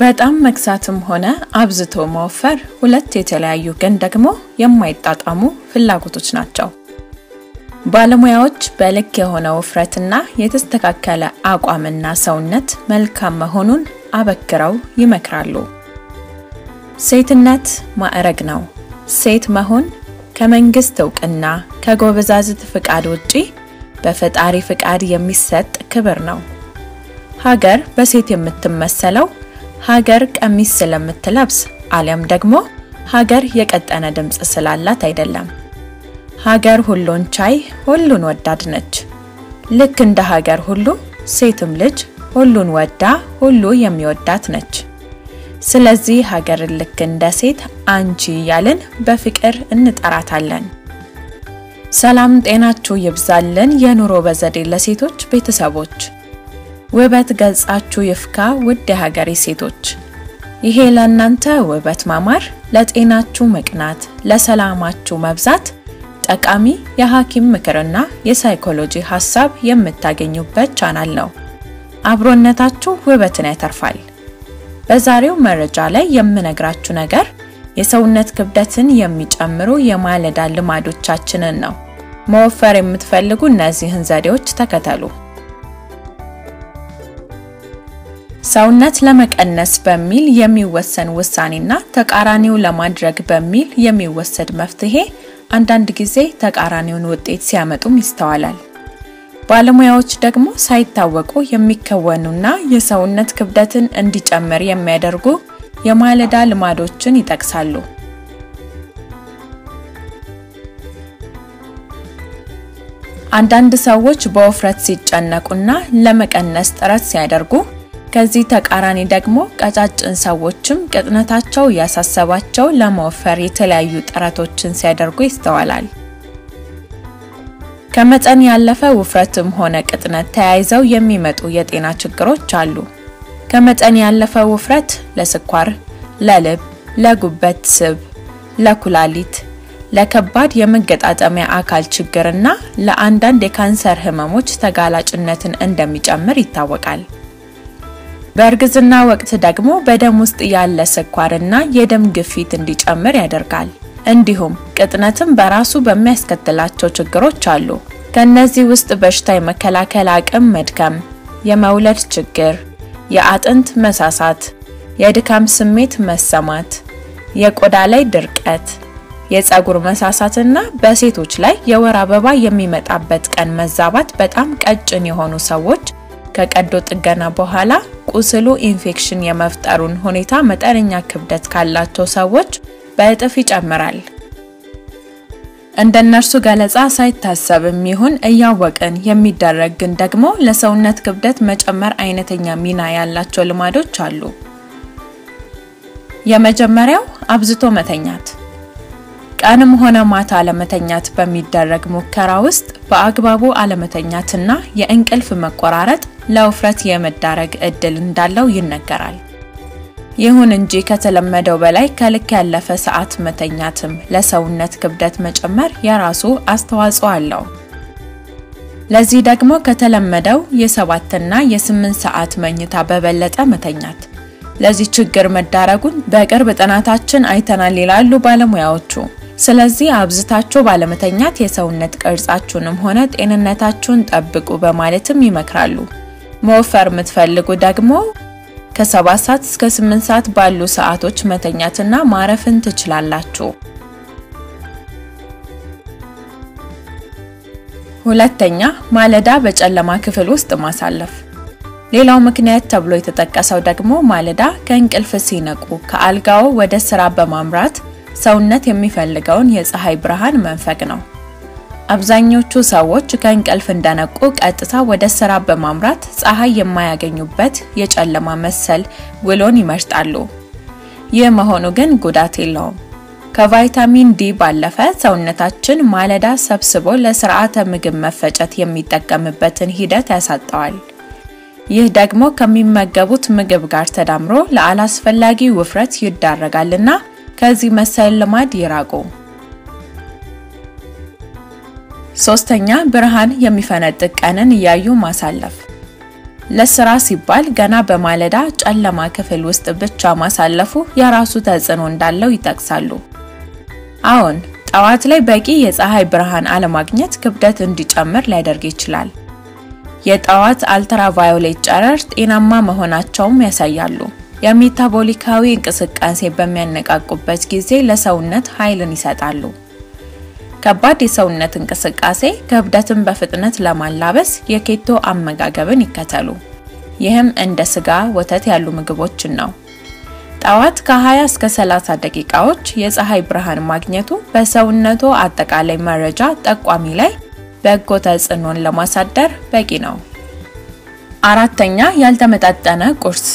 በጣም መክሳትም ሆነ አብዝቶ ማወፈር ሁለት የተለያዩ ግን ደግሞ የማይጣጣሙ ፍላጎቶች ናቸው። ባለሙያዎች በልክ የሆነ ወፍረትና የተስተካከለ አቋምና ሰውነት መልካም መሆኑን አበክረው ይመክራሉ። ሴትነት ማዕረግ ነው። ሴት መሆን ከመንግስት ዕውቅና ከጎበዛዝት ፍቃድ ውጪ በፈጣሪ ፍቃድ የሚሰጥ ክብር ነው። ሀገር በሴት የምትመሰለው ሀገር ቀሚስ ስለምትለብስ ዓለም ደግሞ ሀገር የቀጠነ ድምጽ ስላላት አይደለም። ሀገር ሁሉን ቻይ ሁሉን ወዳድ ነች። ልክ እንደ ሀገር ሁሉ ሴትም ልጅ ሁሉን ወዳ ሁሉ የሚወዳት ነች። ስለዚህ ሀገር ልክ እንደ ሴት አንቺ ያለን በፍቅር እንጠራታለን። ሰላም ጤናችሁ ይብዛልን የኑሮ በዘዴ ለሴቶች ቤተሰቦች ውበት ገልጻችሁ ይፍካ ውድ ሀገሬ ሴቶች። ይሄ ለእናንተ ውበት ማማር፣ ለጤናችሁ መቅናት፣ ለሰላማችሁ መብዛት ጠቃሚ የሐኪም ምክርና የሳይኮሎጂ ሐሳብ የምታገኙበት ቻናል ነው። አብሮነታችሁ ውበትን ያተርፋል። በዛሬው መረጃ ላይ የምነግራችሁ ነገር የሰውነት ክብደትን የሚጨምሩ የማለዳ ልማዶቻችንን ነው። መወፈር የምትፈልጉ እነዚህን ዘዴዎች ተከተሉ። ሰውነት ለመቀነስ በሚል የሚወሰን ውሳኔና ተቃራኒው ለማድረግ በሚል የሚወሰድ መፍትሄ አንዳንድ ጊዜ ተቃራኒውን ውጤት ሲያመጡም ይስተዋላል። ባለሙያዎች ደግሞ ሳይታወቁ የሚከወኑና የሰውነት ክብደትን እንዲጨምር የሚያደርጉ የማለዳ ልማዶችን ይጠቅሳሉ። አንዳንድ ሰዎች በወፍረት ሲጨነቁና ለመቀነስ ጥረት ሲያደርጉ ከዚህ ተቃራኒ ደግሞ ቀጫጭን ሰዎችም ቅጥነታቸው ያሳሰባቸው ለመወፈር የተለያዩ ጥረቶችን ሲያደርጉ ይስተዋላል። ከመጠን ያለፈ ውፍረትም ሆነ ቅጥነት ተያይዘው የሚመጡ የጤና ችግሮች አሉ። ከመጠን ያለፈ ውፍረት ለስኳር፣ ለልብ፣ ለጉበት ስብ፣ ለኩላሊት፣ ለከባድ የመገጣጠሚያ አካል ችግርና ለአንዳንድ የካንሰር ህመሞች ተጋላጭነትን እንደሚጨምር ይታወቃል። በእርግዝና ወቅት ደግሞ በደም ውስጥ ያለ ስኳርና የደም ግፊት እንዲጨምር ያደርጋል። እንዲሁም ቅጥነትም በራሱ በሚያስከትላቸው ችግሮች አሉ። ከነዚህ ውስጥ በሽታ የመከላከል አቅም መድከም፣ የመውለድ ችግር፣ የአጥንት መሳሳት፣ የድካም ስሜት መሰማት፣ የቆዳ ላይ ድርቀት፣ የፀጉር መሳሳትና በሴቶች ላይ የወር አበባ የሚመጣበት ቀን መዛባት በጣም ቀጭን የሆኑ ሰዎች ከቀዶ ጥገና በኋላ ቁስሉ ኢንፌክሽን የመፍጠሩን ሁኔታ መጠነኛ ክብደት ካላቸው ሰዎች በእጥፍ ይጨምራል። እንደነርሱ ገለጻ ሳይታሰብም ይሁን እያወቅን የሚደረግ ግን ደግሞ ለሰውነት ክብደት መጨመር አይነተኛ ሚና ያላቸው ልማዶች አሉ። የመጀመሪያው አብዝቶ መተኛት። ቀንም ሆነ ማታ ለመተኛት በሚደረግ ሙከራ ውስጥ በአግባቡ አለመተኛትና የእንቅልፍ መቆራረጥ ለውፍረት የመዳረግ እድል እንዳለው ይነገራል። ይሁን እንጂ ከተለመደው በላይ ከልክ ያለፈ ሰዓት መተኛትም ለሰውነት ክብደት መጨመር የራሱ አስተዋጽኦ አለው። ለዚህ ደግሞ ከተለመደው የ7 እና የ8 ሰዓት መኝታ በበለጠ መተኛት ለዚህ ችግር መዳረጉን በቅርብ ጥናታችን አይተናል ይላሉ ባለሙያዎቹ። ስለዚህ አብዝታችሁ ባለመተኛት የሰውነት ቅርጻችሁንም ሆነ ጤንነታችሁን ጠብቁ በማለትም ይመክራሉ። መወፈር የምትፈልጉ ደግሞ ከ7 ሰዓት እስከ 8 ሰዓት ባሉ ሰዓቶች መተኛትና ማረፍን ትችላላችሁ። ሁለተኛ፣ ማለዳ በጨለማ ክፍል ውስጥ ማሳለፍ። ሌላው ምክንያት ተብሎ የተጠቀሰው ደግሞ ማለዳ ከእንቅልፍ ሲነቁ ከአልጋው ወደ ስራ በማምራት ሰውነት የሚፈልገውን የፀሐይ ብርሃን መንፈቅ ነው። አብዛኞቹ ሰዎች ከእንቅልፍ እንደነቁ ቀጥታ ወደ ስራ በማምራት ፀሐይ የማያገኙበት የጨለማ መሰል ውሎን ይመርጣሉ። ይህ መሆኑ ግን ጉዳት የለውም። ከቫይታሚን ዲ ባለፈ ሰውነታችን ማለዳ ሰብስቦ ለስርዓተ ምግብ መፈጨት የሚጠቀምበትን ሂደት ያሳጣዋል። ይህ ደግሞ ከሚመገቡት ምግብ ጋር ተዳምሮ ለአላስፈላጊ ውፍረት ይዳረጋልና ከዚህ መሰል ልማድ ይራቁ። ሶስተኛ፣ ብርሃን የሚፈነጥቅ ቀንን እያዩ ማሳለፍ። ለስራ ሲባል ገና በማለዳ ጨለማ ክፍል ውስጥ ብቻ ማሳለፉ ያራሱ ተጽዕኖ እንዳለው ይጠቅሳሉ። አሁን ጠዋት ላይ በቂ የፀሐይ ብርሃን አለማግኘት ክብደት እንዲጨምር ሊያደርግ ይችላል። የጠዋት አልትራቫዮሌት ጨረር ጤናማ መሆናቸውም ያሳያሉ። የሜታቦሊካዊ እንቅስቃሴ በሚያነቃቁበት ጊዜ ለሰውነት ኃይልን ይሰጣሉ። ከባድ የሰውነት እንቅስቃሴ ክብደትን በፍጥነት ለማላበስ የኬቶ አመጋገብን ይከተሉ። ይህም እንደ ስጋ፣ ወተት ያሉ ምግቦችን ነው። ጠዋት ከ20 እስከ 30 ደቂቃዎች የፀሐይ ብርሃን ማግኘቱ በሰውነቱ አጠቃላይ መረጃ ጠቋሚ ላይ በጎ ተጽዕኖን ለማሳደር በቂ ነው። አራተኛ ያልተመጣጠነ ቁርስ።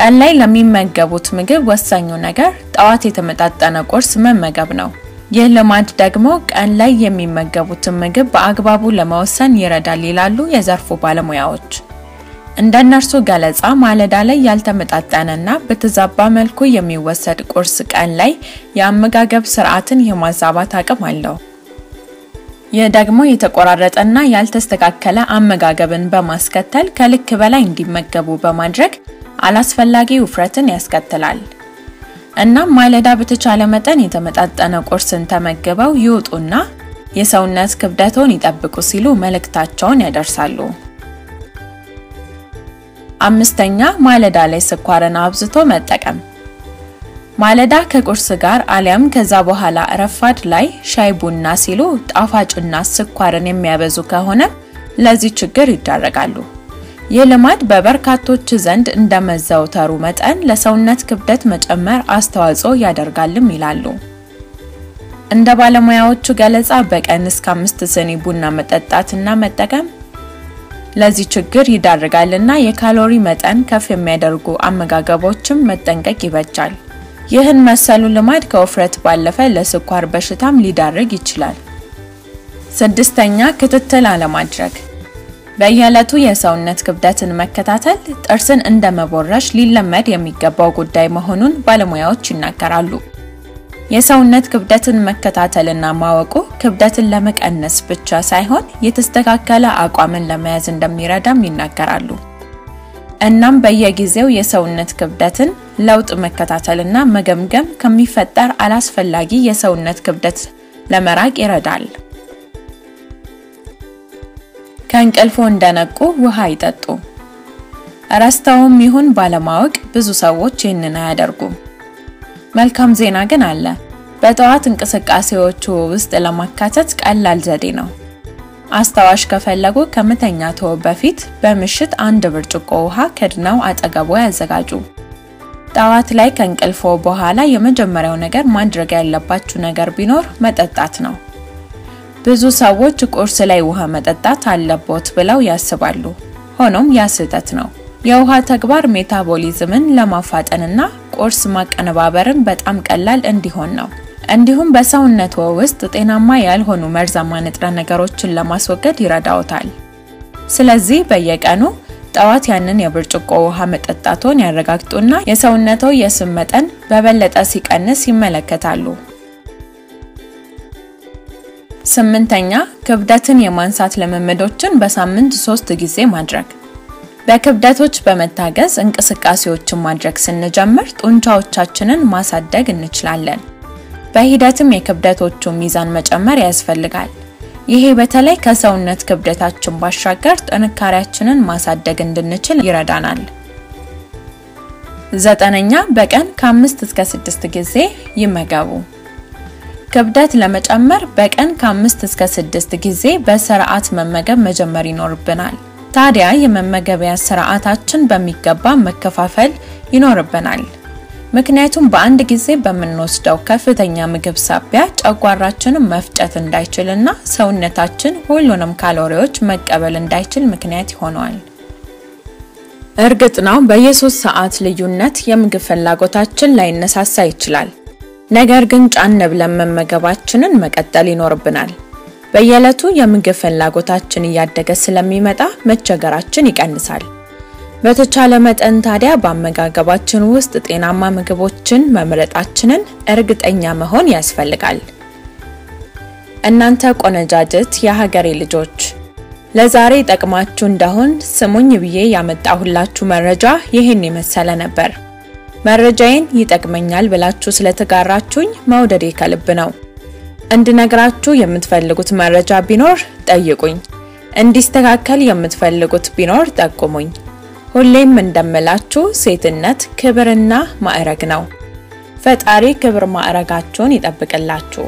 ቀን ላይ ለሚመገቡት ምግብ ወሳኙ ነገር ጠዋት የተመጣጠነ ቁርስ መመገብ ነው። ይህ ልማድ ደግሞ ቀን ላይ የሚመገቡትን ምግብ በአግባቡ ለመወሰን ይረዳል ይላሉ የዘርፉ ባለሙያዎች። እንደነርሱ ገለጻ ማለዳ ላይ ያልተመጣጠነና በተዛባ መልኩ የሚወሰድ ቁርስ ቀን ላይ የአመጋገብ ስርዓትን የማዛባት አቅም አለው። ይህ ደግሞ የተቆራረጠና ያልተስተካከለ አመጋገብን በማስከተል ከልክ በላይ እንዲመገቡ በማድረግ አላስፈላጊ ውፍረትን ያስከትላል። እና ማለዳ በተቻለ መጠን የተመጣጠነ ቁርስን ተመግበው ይውጡና የሰውነት ክብደቶን ይጠብቁ ሲሉ መልእክታቸውን ያደርሳሉ። አምስተኛ ማለዳ ላይ ስኳርን አብዝቶ መጠቀም። ማለዳ ከቁርስ ጋር አሊያም ከዛ በኋላ ረፋድ ላይ ሻይ ቡና ሲሉ ጣፋጭና ስኳርን የሚያበዙ ከሆነ ለዚህ ችግር ይዳረጋሉ። የልማድ በበርካቶች ዘንድ እንደመዘውተሩ መጠን ለሰውነት ክብደት መጨመር አስተዋጽኦ ያደርጋልም ይላሉ። እንደ ባለሙያዎቹ ገለጻ በቀን እስከ 5 ስኒ ቡና መጠጣትና መጠቀም ለዚህ ችግር ይዳርጋልና የካሎሪ መጠን ከፍ የሚያደርጉ አመጋገቦችን መጠንቀቅ ይበጃል። ይህን መሰሉ ልማድ ከውፍረት ባለፈ ለስኳር በሽታም ሊዳርግ ይችላል። ስድስተኛ ክትትል አለማድረግ። በየዕለቱ የሰውነት ክብደትን መከታተል ጥርስን እንደመቦረሽ ሊለመድ የሚገባው ጉዳይ መሆኑን ባለሙያዎች ይናገራሉ። የሰውነት ክብደትን መከታተልና ማወቁ ክብደትን ለመቀነስ ብቻ ሳይሆን የተስተካከለ አቋምን ለመያዝ እንደሚረዳም ይናገራሉ። እናም በየጊዜው የሰውነት ክብደትን ለውጥ መከታተልና መገምገም ከሚፈጠር አላስፈላጊ የሰውነት ክብደት ለመራቅ ይረዳል። ከእንቅልፎ እንደነቁ ውሃ ይጠጡ። ረስተውም ይሁን ባለማወቅ ብዙ ሰዎች ይህንን አያደርጉም። መልካም ዜና ግን አለ። በጠዋት እንቅስቃሴዎቹ ውስጥ ለማካተት ቀላል ዘዴ ነው። አስታዋሽ ከፈለጉ ከመተኛትዎ በፊት በምሽት 1 ብርጭቆ ውሃ ከድነው አጠገቦ ያዘጋጁ። ጠዋት ላይ ከእንቅልፎ በኋላ የመጀመሪያው ነገር ማድረግ ያለባችሁ ነገር ቢኖር መጠጣት ነው። ብዙ ሰዎች ቁርስ ላይ ውሃ መጠጣት አለበት ብለው ያስባሉ። ሆኖም ያ ስህተት ነው። የውሃ ተግባር ሜታቦሊዝምን ለማፋጠንና ቁርስ ማቀነባበርን በጣም ቀላል እንዲሆን ነው። እንዲሁም በሰውነት ውስጥ ጤናማ ያልሆኑ መርዛማ ንጥረ ነገሮችን ለማስወገድ ይረዳዎታል። ስለዚህ በየቀኑ ጠዋት ያንን የብርጭቆ ውሃ መጠጣቶን ያረጋግጡና የሰውነትዎ የስብ መጠን በበለጠ ሲቀንስ ይመለከታሉ። ስምንተኛ ክብደትን የማንሳት ልምምዶችን በሳምንት 3 ጊዜ ማድረግ። በክብደቶች በመታገዝ እንቅስቃሴዎችን ማድረግ ስንጀምር ጡንቻዎቻችንን ማሳደግ እንችላለን። በሂደትም የክብደቶቹ ሚዛን መጨመር ያስፈልጋል። ይሄ በተለይ ከሰውነት ክብደታችን ባሻገር ጥንካሬያችንን ማሳደግ እንድንችል ይረዳናል። ዘጠነኛ በቀን ከ5 እስከ 6 ጊዜ ይመገቡ። ክብደት ለመጨመር በቀን ከ5 እስከ 6 ጊዜ በስርዓት መመገብ መጀመር ይኖርብናል። ታዲያ የመመገቢያ ስርዓታችን በሚገባ መከፋፈል ይኖርብናል። ምክንያቱም በአንድ ጊዜ በምንወስደው ከፍተኛ ምግብ ሳቢያ ጨጓራችንን መፍጨት እንዳይችልና ሰውነታችን ሁሉንም ካሎሪዎች መቀበል እንዳይችል ምክንያት ይሆናል። እርግጥ ነው በየ3 ሰዓት ልዩነት የምግብ ፍላጎታችን ላይነሳሳ ይችላል። ነገር ግን ጫን ብለን መመገባችንን መቀጠል ይኖርብናል። በየዕለቱ የምግብ ፍላጎታችን እያደገ ስለሚመጣ መቸገራችን ይቀንሳል። በተቻለ መጠን ታዲያ በአመጋገባችን ውስጥ ጤናማ ምግቦችን መምረጣችንን እርግጠኛ መሆን ያስፈልጋል። እናንተ ቆነጃጅት የሀገሬ ልጆች፣ ለዛሬ ተቀማችሁ እንደሆን ስሙኝ ብዬ ያመጣሁላችሁ መረጃ ይሄን የመሰለ ነበር። መረጃዬን ይጠቅመኛል ብላችሁ ስለተጋራችሁኝ ማውደሬ ከልብ ነው። እንድነግራችሁ የምትፈልጉት መረጃ ቢኖር ጠይቁኝ። እንዲስተካከል የምትፈልጉት ቢኖር ጠቁሙኝ። ሁሌም እንደምላችሁ ሴትነት ክብርና ማዕረግ ነው። ፈጣሪ ክብር ማዕረጋችሁን ይጠብቅላችሁ።